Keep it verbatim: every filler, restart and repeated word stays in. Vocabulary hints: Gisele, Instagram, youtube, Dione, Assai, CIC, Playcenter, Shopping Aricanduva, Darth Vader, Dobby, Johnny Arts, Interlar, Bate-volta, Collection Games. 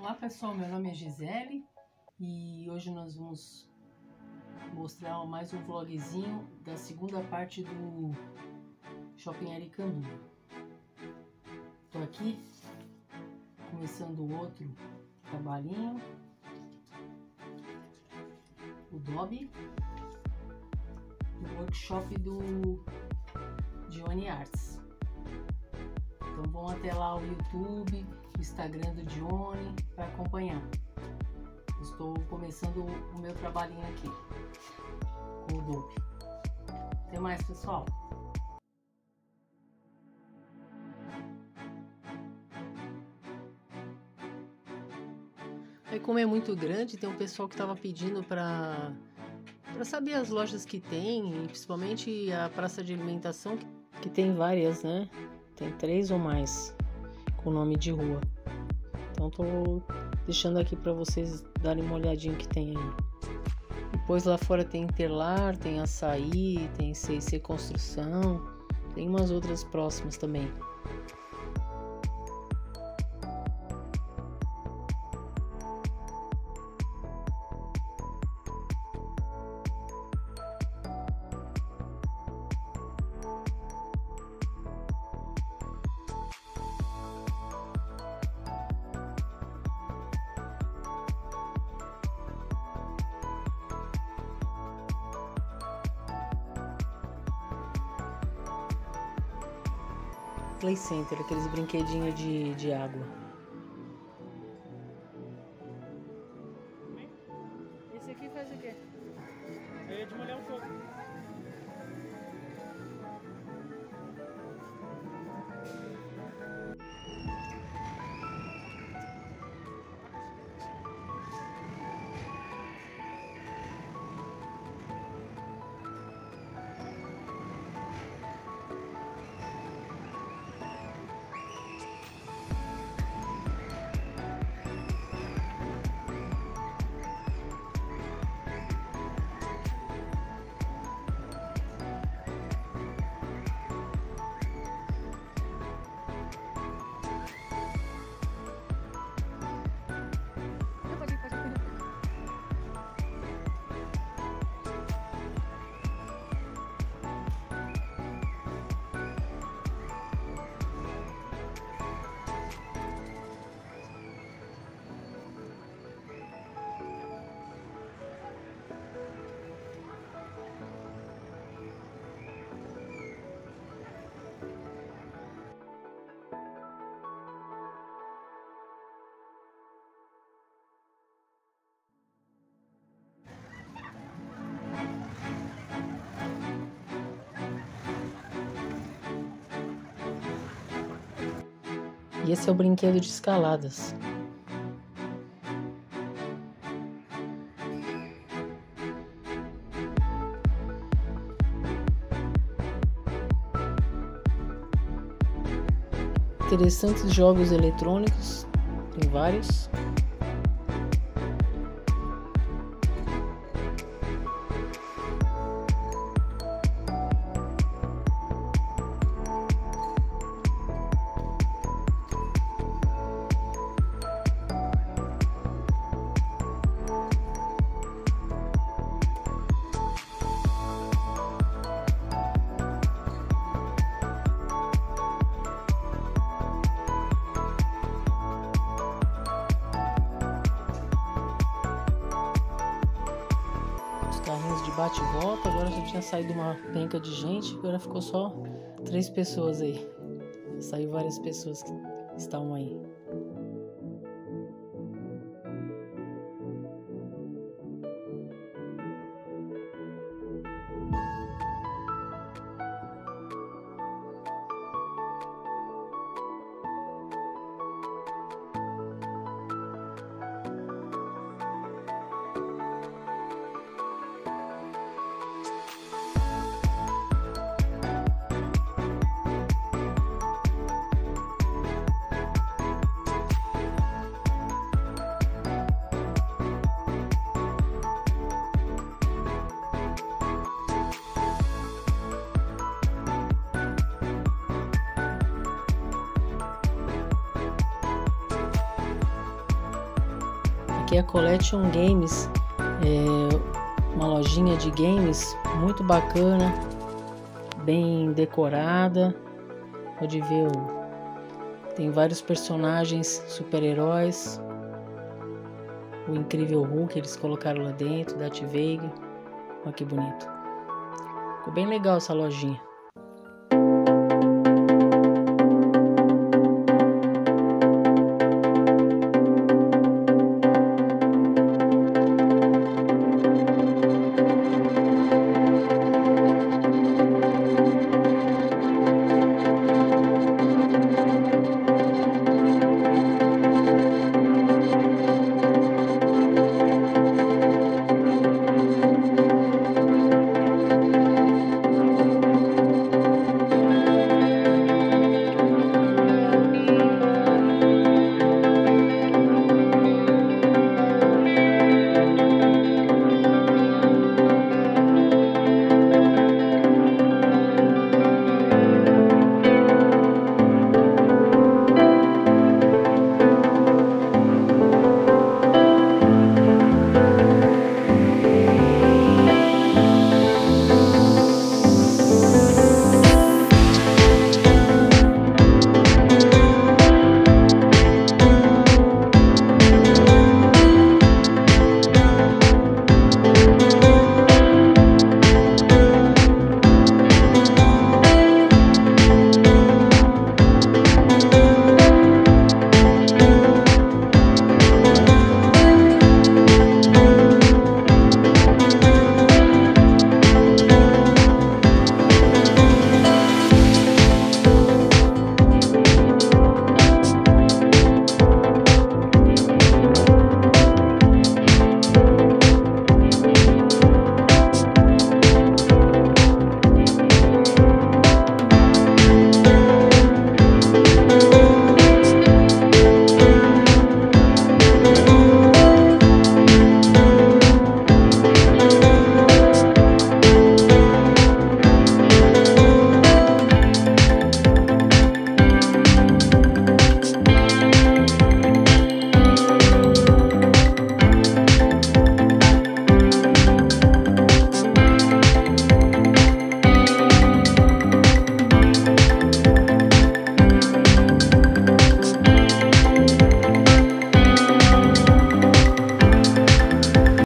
Olá pessoal, meu nome é Gisele e hoje nós vamos mostrar mais um vlogzinho da segunda parte do Shopping Aricanduva. Estou aqui começando o outro trabalhinho, o Dobby, o workshop do Johnny Arts. Então vão até lá o YouTube, o Instagram do Dione para acompanhar. Estou começando o meu trabalhinho aqui com o Dobby. Até mais, pessoal! Aí, como é muito grande, tem um pessoal que estava pedindo para para saber as lojas que tem, e principalmente a praça de alimentação, que, que tem várias, né? Tem três ou mais com nome de rua. Então tô deixando aqui para vocês darem uma olhadinha que tem aí. Depois lá fora tem Interlar, tem Açaí, tem C I C Construção, tem umas outras próximas também. Play Center, aqueles brinquedinhos de, de água. Esse aqui faz o quê? É de molhar um pouco. E esse é o brinquedo de escaladas. Interessantes jogos eletrônicos, tem vários. Carrinhos de bate-volta, agora já tinha saído uma penca de gente, agora ficou só três pessoas aí. Saiu várias pessoas que estavam aí. aqui é a Collection Games, é uma lojinha de games muito bacana, bem decorada. Pode ver, tem vários personagens super-heróis. O incrível Hulk eles colocaram lá dentro, Darth Vader. Olha que bonito. Ficou bem legal essa lojinha.